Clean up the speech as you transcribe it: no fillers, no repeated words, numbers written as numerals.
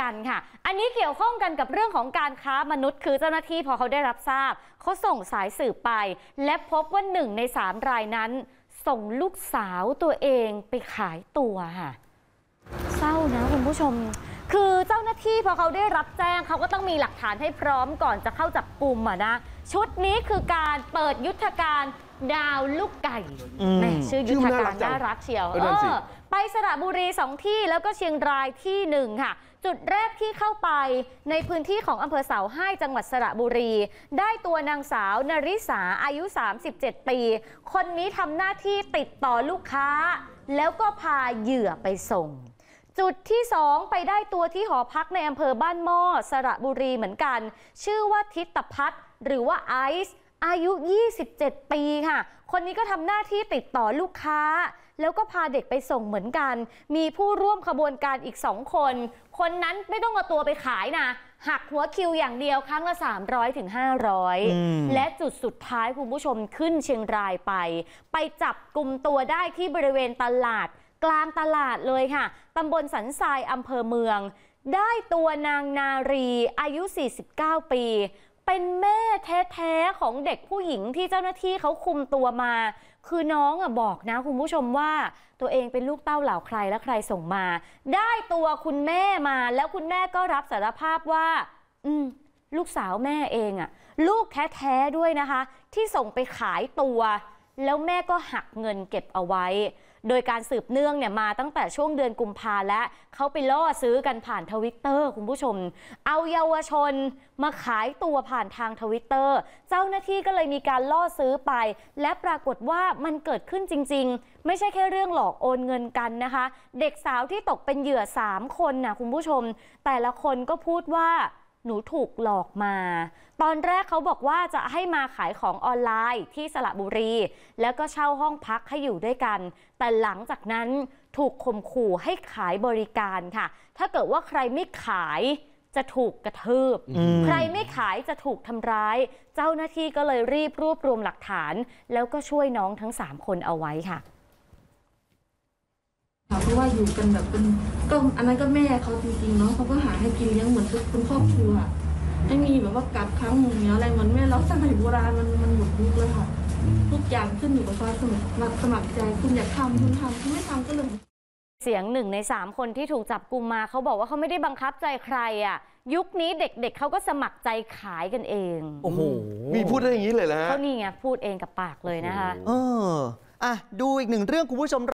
กันค่ะอันนี้เกี่ยวข้องกันกับเรื่องของการค้ามนุษย์คือเจ้าหน้าที่พอเขาได้รับทราบเขาส่งสายสืบไปและพบว่า1 ใน 3รายนั้นส่งลูกสาวตัวเองไปขายตัวค่ะเศร้านะคุณผู้ชมคือเจ้าหน้าที่พอเขาได้รับแจ้งเขาก็ต้องมีหลักฐานให้พร้อมก่อนจะเข้าจับกุมนะชุดนี้คือการเปิดยุทธการดาวลูกไก่ชื่อยุทธการน่ารักเชียวไปสระบุรี2 ที่แล้วก็เชียงรายที่ 1ค่ะจุดแรกที่เข้าไปในพื้นที่ของอำเภอเสาให้จังหวัดสระบุรีได้ตัวนางสาวนริษาอายุ37 ปีคนนี้ทำหน้าที่ติดต่อลูกค้าแล้วก็พาเหยื่อไปส่งจุดที่2ไปได้ตัวที่หอพักในอำเภอบ้านหม้อสระบุรีเหมือนกันชื่อว่าทิตพัฒน์หรือว่าไอซ์อายุ27 ปีค่ะคนนี้ก็ทำหน้าที่ติดต่อลูกค้าแล้วก็พาเด็กไปส่งเหมือนกันมีผู้ร่วมขบวนการอีก2 คนคนนั้นไม่ต้องเอาตัวไปขายนะหักหัวคิวอย่างเดียวครั้งละ 300-500 และจุดสุดท้ายคุณผู้ชมขึ้นเชียงรายไปจับกลุ่มตัวได้ที่บริเวณตลาดกลางตลาดเลยค่ะตำบลสันทรายอำเภอเมืองได้ตัวนางนารีอายุ49 ปีเป็นแม่แท้ๆของเด็กผู้หญิงที่เจ้าหน้าที่เขาคุมตัวมาคือน้องบอกนะคุณผู้ชมว่าตัวเองเป็นลูกเต้าเหล่าใครและใครส่งมาได้ตัวคุณแม่มาแล้วคุณแม่ก็รับสารภาพว่าลูกสาวแม่เองลูกแท้ๆด้วยนะคะที่ส่งไปขายตัวแล้วแม่ก็หักเงินเก็บเอาไว้โดยการสืบเนื่องมาตั้งแต่ช่วงเดือนกุมภาและเขาไปล่อซื้อกันผ่านTwitterคุณผู้ชมเอาเยาวชนมาขายตัวผ่านทางTwitterเจ้าหน้าที่ก็เลยมีการล่อซื้อไปและปรากฏว่ามันเกิดขึ้นจริงๆไม่ใช่แค่เรื่องหลอกโอนเงินกันนะคะเด็กสาวที่ตกเป็นเหยื่อ3 คนนะคุณผู้ชมแต่ละคนก็พูดว่าหนูถูกหลอกมาตอนแรกเขาบอกว่าจะให้มาขายของออนไลน์ที่สระบุรีแล้วก็เช่าห้องพักให้อยู่ด้วยกันแต่หลังจากนั้นถูกข่มขู่ให้ขายบริการค่ะถ้าเกิดว่าใครไม่ขายจะถูกกระทืบใครไม่ขายจะถูกทำร้ายเจ้าหน้าที่ก็เลยรีบรวบรวมหลักฐานแล้วก็ช่วยน้องทั้ง3 คนเอาไว้ค่ะเพราะว่าอยู่กันแบบเป็นก็อันนั้นก็แม่เขาจริงๆเนาะเขาก็หาให้กินเลี้ยงเหมือนเป็นครอบครัวไม่มีแบบว่ากัดค้างมือเนี้ยอะไรเหมือนแม่เราสมัยโบราณมันหมดยุคเลยค่ะทุกอย่างขึ้นอยู่กับความสมัครใจคุณอยากทำคุณทำคุณไม่ทำก็เลยเสียง1 ใน 3คนที่ถูกจับกุมมาเขาบอกว่าเขาไม่ได้บังคับใจใครยุคนี้เด็กๆเขาก็สมัครใจขายกันเองโอ้โหมีพูดได้อย่างนี้เลยนะเขานี่ไงพูดเองกับปากเลยนะคะดูอีก1 เรื่องคุณผู้ชม